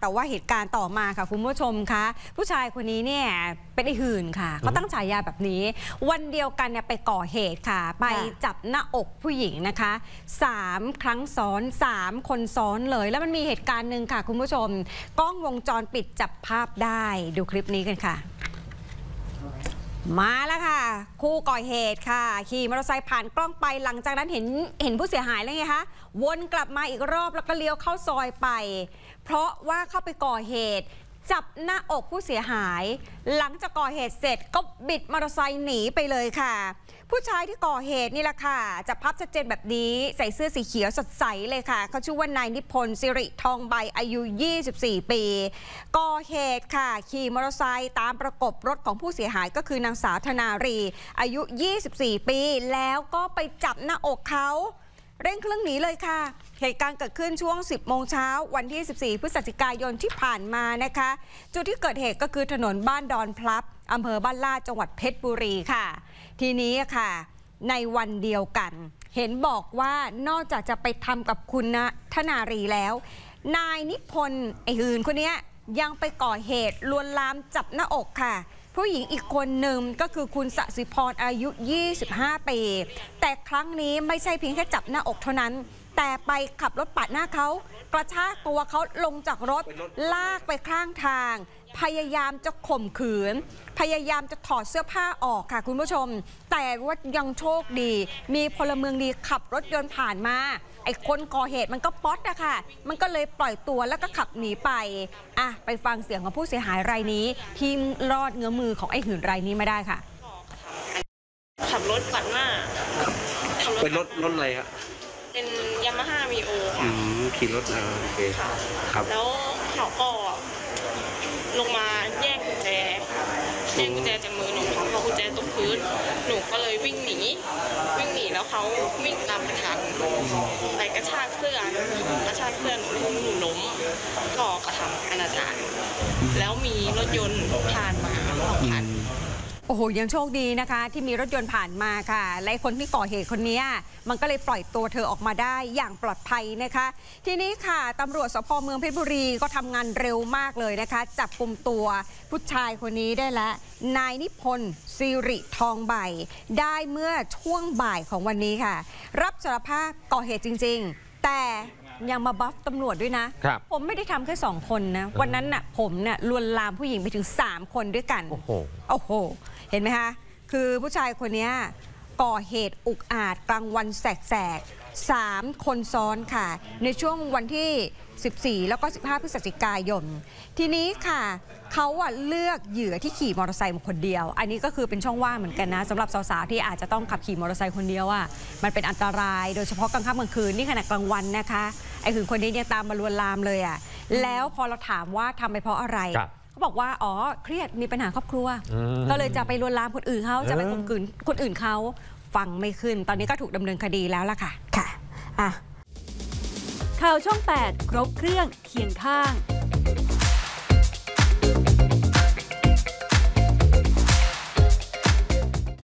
แต่ว่าเหตุการณ์ต่อมาค่ะคุณผู้ชมคะผู้ชายคนนี้เนี่ยเป็นไอ้หื่นค่ะเขาตั้งฉายาแบบนี้วันเดียวกันเนี่ยไปก่อเหตุค่ะไปจับหน้าอกผู้หญิงนะคะ3ครั้งซ้อน3คนซ้อนเลยแล้วมันมีเหตุการณ์หนึ่งค่ะคุณผู้ชมกล้องวงจรปิดจับภาพได้ดูคลิปนี้กันค่ะมาแล้วค่ะคู่ก่อเหตุค่ะขี่มอเตอร์ไซค์ผ่านกล้องไปหลังจากนั้นเห็นผู้เสียหายแล้วไงคะวนกลับมาอีกรอบแล้วก็เลี้ยวเข้าซอยไปเพราะว่าเข้าไปก่อเหตุจับหน้าอกผู้เสียหายหลังจากก่อเหตุเสร็จก็บิดมอเตอร์ไซค์หนีไปเลยค่ะผู้ชายที่ก่อเหตุนี่แหละค่ะจับภาพชัดเจนแบบนี้ใส่เสื้อสีเขียวสดใสเลยค่ะเขาชื่อว่านายนิพนธ์สิริทองใบอายุ24ปีก่อเหตุค่ะขี่มอเตอร์ไซค์ตามประกบรถของผู้เสียหายก็คือนางสาวธนารีอายุ24ปีแล้วก็ไปจับหน้าอกเขาเร่งเครื่องหนีเลยค่ะเหตุการณ์เกิดขึ้นช่วง 10 โมงเช้าวันที่14พฤศจิกายนที่ผ่านมานะคะจุดที่เกิดเหตุก็คือถนนบ้านดอนพลับอำเภอบ้านลาดจังหวัดเพชรบุรีค่ะทีนี้ค่ะในวันเดียวกันเห็นบอกว่านอกจากจะไปทำกับคุณธนารีแล้วนายนิพนธ์ไอ้หื่นคนนี้ยังไปก่อเหตุลวนลามจับหน้าอกค่ะผู้หญิงอีกคนหนึ่งก็คือคุณสศิพรอายุ25ปีแต่ครั้งนี้ไม่ใช่เพียงแค่จับหน้าอกเท่านั้นแต่ไปขับรถปาดหน้าเขากระชากตัวเขาลงจากรถลากไปข้างทางพยายามจะข่มขืนพยายามจะถอดเสื้อผ้าออกค่ะคุณผู้ชมแต่ว่ายังโชคดีมีพลเมืองดีขับรถยนต์ผ่านมาไอ้คนก่อเหตุมันก็ป๊อตนะคะมันก็เลยปล่อยตัวแล้วก็ขับหนีไปอ่ะไปฟังเสียงของผู้เสียหายรายนี้ที่รอดเงื้อมือของไอ้หื่นรายนี้มาได้ค่ะขับรถปาดหน้าเป็นรถอะไรครับเป็นยามาฮ่ามีโอค่ะขี่รถโอเคครับแล้วเขาก็ลงมาแย่งกุญแจจากมือหนูเขาเอากุญแจตกพื้นหนูก็เลยวิ่งหนีแล้วเขาวิ่งตามไปทันไปกระชากเสื้อหนูล้มก็กระทำอนาจารแล้วมีรถยนต์ผ่านมา2 คันโอ้โหยังโชคดีนะคะที่มีรถยนต์ผ่านมาค่ะและคนที่ก่อเหตุคนนี้มันก็เลยปล่อยตัวเธอออกมาได้อย่างปลอดภัยนะคะทีนี้ค่ะตำรวจสพเมืองเพชรบุรีก็ทำงานเร็วมากเลยนะคะจับกุมตัวผู้ชายคนนี้ได้แล้วนายนิพนธ์สิริทองใบได้เมื่อช่วงบ่ายของวันนี้ค่ะรับสารภาพก่อเหตุจริงๆแต่ยังมาบัฟตำรวจด้วยนะผมไม่ได้ทำแค่2คนนะวันนั้นน่ะผมน่ะลวนลามผู้หญิงไปถึง3คนด้วยกันโอ้โหเห็นไหมคะคือผู้ชายคนนี้ก่อเหตุอุกอาจกลางวันแสกๆ3คนซ้อนค่ะในช่วงวันที่14แล้วก็15พฤศจิกายนทีนี้ค่ะเขาเลือกเหยื่อที่ขี่มอเตอร์ไซค์คนเดียวอันนี้ก็คือเป็นช่องว่างเหมือนกันนะสำหรับสาวๆที่อาจจะต้องขับขี่มอเตอร์ไซค์คนเดียวมันเป็นอันตรายโดยเฉพาะกลางค่ำกลางคืนนี่ขณะกลางวันนะคะไอ้หื่นคนนี้ยังตามมาลวนลามเลยแล้วพอเราถามว่าทำไปเพราะอะไรเขาบอกว่าอ๋อเครียดมีปัญหาครอบครัวก็เลยจะไปลวนลามคนอื่นเขาจะไปข่มขืนคนอื่นเขาฟังไม่ขึ้นตอนนี้ก็ถูกดำเนินคดีแล้วล่ะค่ะข่าวช่อง 8 ครบเครื่องเคียงข้าง